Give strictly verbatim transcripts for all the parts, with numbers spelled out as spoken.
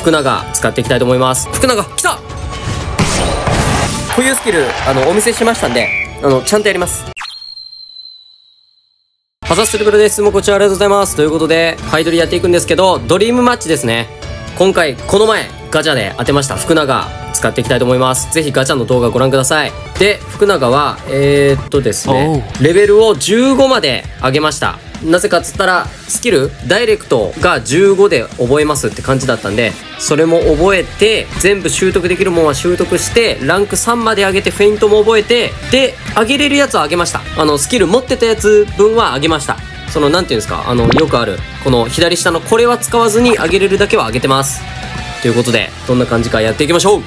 福永使っていきたいと思います。福永来た！こういうスキル、あの、お見せしましたんで、あの、ちゃんとやります。ハザスルブルです。いつもご視聴ありがとうございます。ということで、ハイドリやっていくんですけど、ドリームマッチですね。今回、この前、ガチャで当てました福永使っていきたいと思います。ぜひガチャの動画ご覧ください。で、福永は、えー、っとですね、レベルをじゅうごまで上げました。なぜかっつったら、スキル、ダイレクトがじゅうごで覚えますって感じだったんで、それも覚えて、全部習得できるもんは習得して、ランクさんまで上げて、フェイントも覚えて、で、上げれるやつは上げました。あの、スキル持ってたやつ分は上げました。その、なんていうんですか、あの、よくある、この左下のこれは使わずに上げれるだけは上げてます。ということで、どんな感じかやっていきましょう。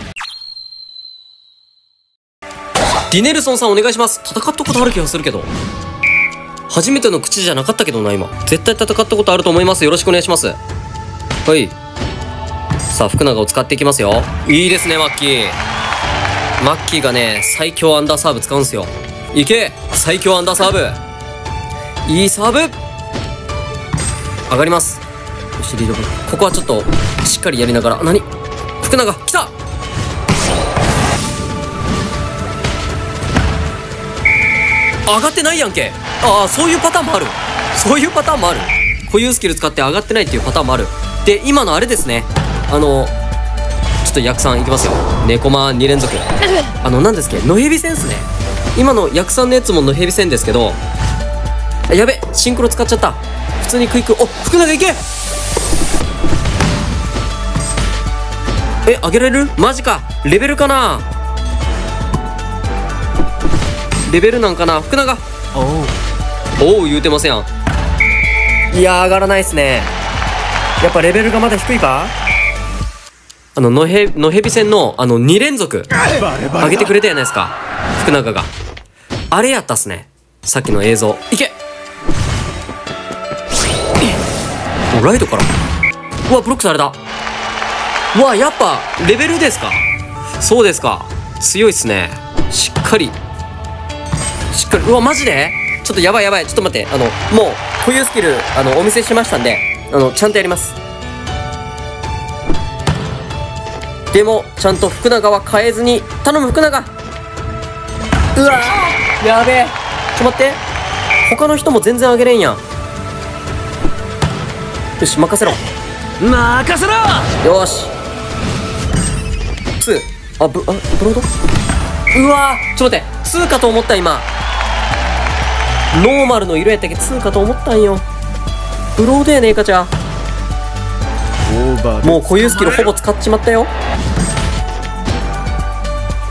ディネルソンさんお願いします。戦ったことある気がするけど。初めての口じゃなかったけどな、今。絶対戦ったことあると思います。よろしくお願いします。はい。さあ、福永を使っていきますよ。いいですね、マッキー。マッキーがね、最強アンダーサーブ使うんすよ。いけ！最強アンダーサーブ。いいサーブ！上がります。よし、リード。ここはちょっと、しっかりやりながら。何？福永、来た！上がってないやんけ。ああ、そういうパターンもある。そういうパターンもある。固有スキル使って上がってないっていうパターンもある。で、今のあれですね。あの、ちょっと薬さんいきますよ。猫マに連続。あの、なんですっけ、野蛇戦っすね。今の薬さんのやつも野蛇戦ですけど、やべ、シンクロ使っちゃった。普通にクイック、お、福永いけ！え、上げられる？マジか。レベルかな？レベルなんかな？福永！おお言うてません。いや、上がらないっすね。やっぱレベルがまだ低いか。あの野へ野蛇戦のあのに連続上げてくれたやないですか、福永が。あれやったっすね、さっきの映像。いけ、ライトから。うわ、ブロックされた。うわ、やっぱレベルですか。そうですか、強いっすね。しっかりしっかり。うわ、マジでちょっとやばいやばい。ちょっと待って、あの、もう、こういうスキル、あの、お見せしましたんで、あの、ちゃんとやります。でも、ちゃんと福永は変えずに、頼む、福永！うわぁ！やべえ！ちょっと待って。他の人も全然あげれんやん。よし、任せろ。任せろ！よし。ツー。あ、ブ、あ、ブロード？うわぁ！ちょっと待って。ツーかと思った、今。ノーマルの色やったっけ、通過と思ったんよ。ブロードやねえかちゃ。もう固有スキルほぼ使っちまったよ。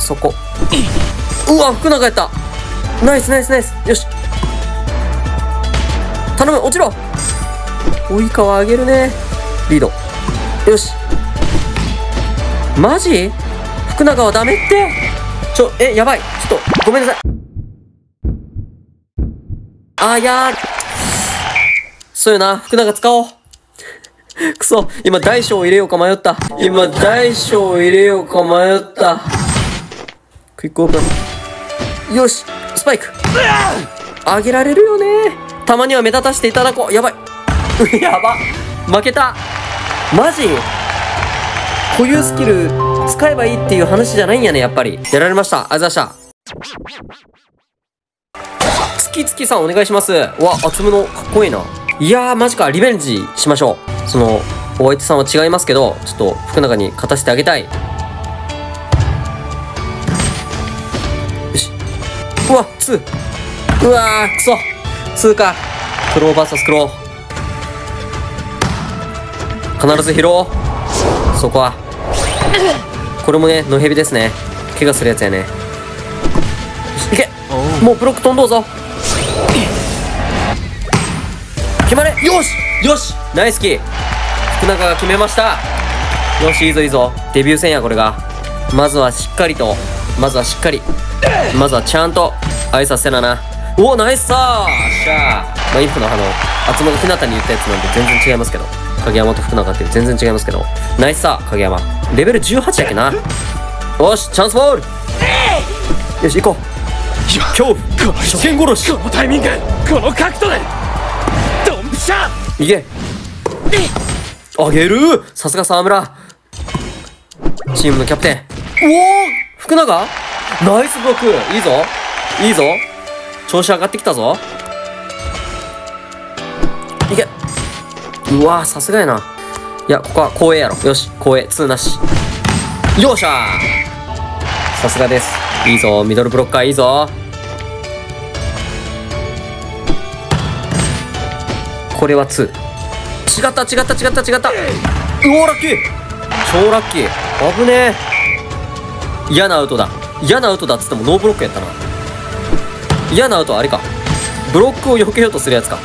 そこ。うわ、福永やった。ナイスナイスナイス。よし、頼む、落ちろ。及川上げるね。リード。よし。マジ福永はダメって。ちょ、え、やばい。ちょっとごめんなさい。あー、やー。そうよな、福永使おう。くそ、今大小入れようか迷った。今大小入れようか迷った。クイックオープン。よし、スパイク。上げられるよね。たまには目立たせていただこう。やばい。やば。負けた。マジ？固有スキル使えばいいっていう話じゃないんやね、やっぱり。やられました。あざした。月月さんお願いします。わ、厚むのかっこいいな。いやー、マジか。リベンジしましょう。そのお相手さんは違いますけど、ちょっと福永に勝たせてあげたい。よし。うわ、ツー。うわー、くそ。ツーか。クローバーサスクロー。必ず拾おう。そこは。これもね、野蛇ですね。怪我するやつやね。いけ。もうブロック飛んどうぞ。決まれ。よしよし、ナイスキー。福永が決めました。よし、いいぞいいぞ。デビュー戦や、これが。まずはしっかりと、まずはしっかり、まずはちゃんと挨拶せなな。うお、ナイスさーしゃー。まあ、インフのあの厚本ひなたに言ったやつなんで全然違いますけど、影山と福永って全然違いますけど、ナイスさー。影山レベルじゅうはちだっけな。よし、チャンスボール。よし、行こう。今日この初見殺し、このタイミング、この角度でドンピシャ。いけ、あげる。さすが沢村。チームのキャプテン。おお、福永ナイスブロック。いいぞいいぞ、調子上がってきたぞ。いけ。うわー、さすがやな。いや、ここは光栄やろ。よし、光栄ツーなし。よっしゃー、さすがです。いいぞ、ミドルブロッカーいいぞ。これはツー。違った違った違った違った。うおー、ラッキー、超ラッキー。危ねえ。嫌なアウトだ、嫌なアウトだっつってもノーブロックやったな。嫌なアウトはあれか、ブロックを避けようとするやつか。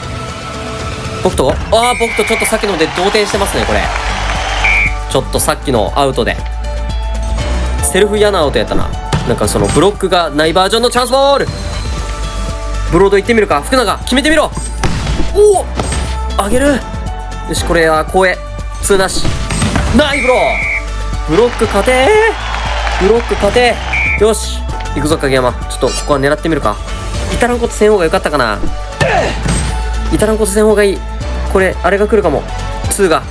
僕と、ああ、僕とちょっとさっきので同点してますね、これ。ちょっとさっきのアウトでセルフ嫌なアウトやったな。なんかそのブロックがないバージョンのチャンスボール。ブロード行ってみるか、福永決めてみろ。おお、上げる。よし、これは光栄ツーなし。ナイブロー、ブロック勝て、ブロック勝て。よし、行くぞ影山。ちょっとここは狙ってみるか。至らんことせん方がよかったかな。至らんことせん方がいい。これあれが来るかも。ツーが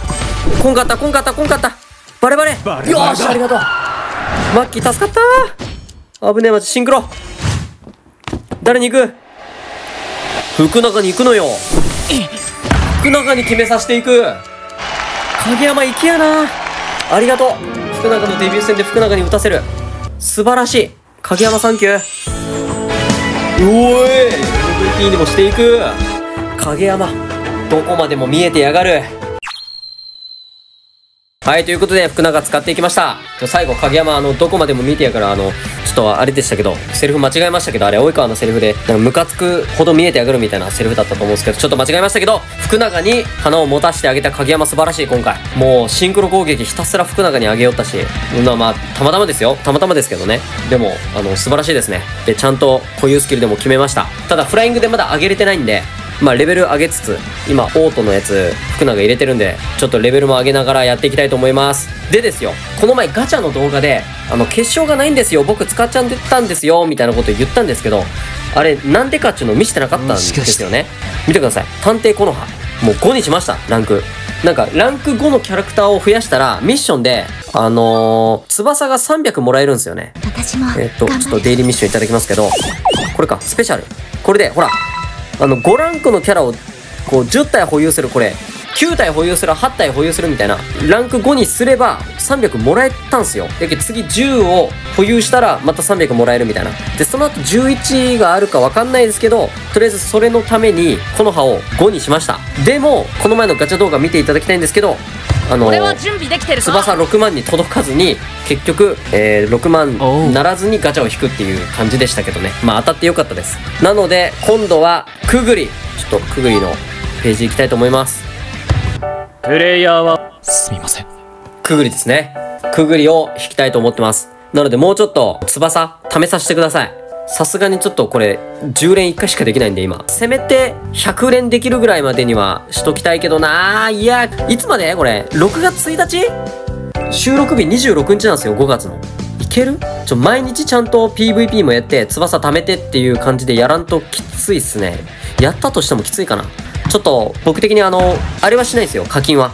こんかった、こんかった、こんかった。バレバレ。よーし、ありがとうマッキー、助かったー。危ねえ、マジシンクロ。誰に行く？福永に行くのよ。福永に決めさせていく。影山行きやな。ありがとう。福永のデビュー戦で福永に打たせる、素晴らしい。影山サンキュー。おーい、 エムブイピー にもしていく影山。どこまでも見えてやがる。はい、ということで福永使っていきました。最後影山、あのどこまでも見てやから、あのちょっとあれでしたけど、セリフ間違えましたけど、あれ及川のセリフでなんかムカつくほど見えてやがるみたいなセリフだったと思うんですけど、ちょっと間違えましたけど、福永に花を持たせてあげた影山素晴らしい。今回もうシンクロ攻撃ひたすら福永にあげよったし、まあたまたまですよ、たまたまですけどね。でもあの素晴らしいですね。でちゃんと固有スキルでも決めました。ただフライングでまだ上げれてないんで、まあレベル上げつつ、今オートのやつ福永入れてるんで、ちょっとレベルも上げながらやっていきたいと思います。でですよ、この前ガチャの動画であの決勝がないんですよ、僕使っちゃったんですよみたいなこと言ったんですけど、あれなんでかっていうのを見せてなかったんですよね。見てください、探偵コノハもうごにしました。ランクなんかランクごのキャラクターを増やしたらミッションであのー、翼がさんびゃくもらえるんですよね。えっとちょっとデイリーミッションいただきますけど、これかスペシャル。これでほらあのごランクのキャラをこうじゅう体保有する、これきゅう体保有する、はち体保有するみたいな、ランクごにすればさんびゃくもらえたんすよ。だけど次じゅうを保有したらまたさんびゃくもらえるみたいな。でその後じゅういちがあるかわかんないですけど、とりあえずそれのためにこの葉をごにしました。でもこの前のガチャ動画見ていただきたいんですけど、あのー、翼ろくまんに届かずに結局、えー、ろくまんならずにガチャを引くっていう感じでしたけどね。まあ当たってよかったです。なので今度はくぐり、ちょっとくぐりのページ行きたいと思います。プレイヤーはすみません、くぐりですね。くぐりを引きたいと思ってます。なのでもうちょっと翼試させてください。さすがにちょっとこれじゅう連いっかいしかできないんで、今せめてひゃく連できるぐらいまでにはしときたいけどな。いや、いつまでこれろくがつついたち収録日にじゅうろくにちなんですよ、ごがつの。いける？ちょ毎日ちゃんと ピーブイピー もやって翼貯めてっていう感じでやらんときついっすね。やったとしてもきついかな。ちょっと僕的にあのあれはしないですよ、課金は。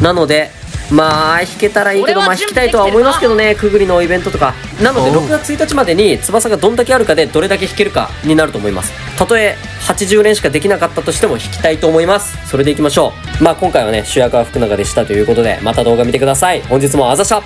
なのでまあ引けたらいいけど、まあ引きたいとは思いますけどね、くぐりのイベントとか。なのでろくがつついたちまでに翼がどんだけあるかでどれだけ引けるかになると思います。たとえはちじゅう連しかできなかったとしても引きたいと思います。それでいきましょう。まあ今回はね、主役は福永でしたということで、また動画見てください。本日もあざした。